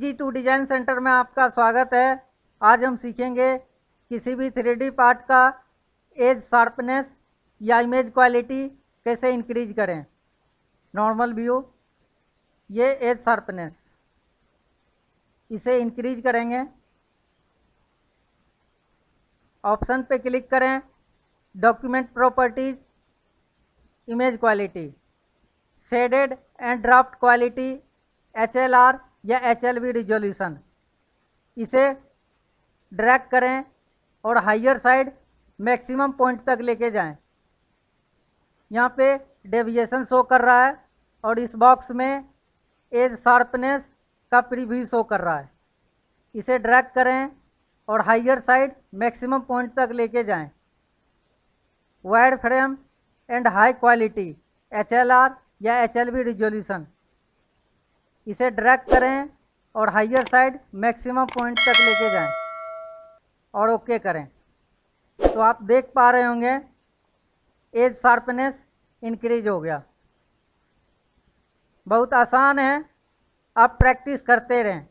EG2 design centre में आपका स्वागत है। आज हम सीखेंगे किसी भी 3D पार्ट का एज शार्पनेस या इमेज क्वालिटी कैसे इंक्रीज करें। नॉर्मल व्यू, ये एज शार्पनेस, इसे इंक्रीज करेंगे। ऑप्शन पे क्लिक करें, document properties, image quality, shaded and draft quality, HLR या HLV रिजोल्यूशन। इसे ड्रैग करें और हायर साइड मैक्सिमम पॉइंट तक लेके जाएं। यहाँ पे डेविएशन शो कर रहा है और इस बॉक्स में एज शार्पनेस का प्रीव्यू शो कर रहा है। इसे ड्रैग करें और हायर साइड मैक्सिमम पॉइंट तक लेके जाएं। Wide frame and high quality, HLR या HLV रिजोल्यूशन। इसे ड्रैग करें और हायर साइड मैक्सिमम पॉइंट तक लेके जाएं और ओके करें। तो आप देख पा रहे होंगे एज शार्पनेस इंक्रीज हो गया। बहुत आसान है, आप प्रैक्टिस करते रहें।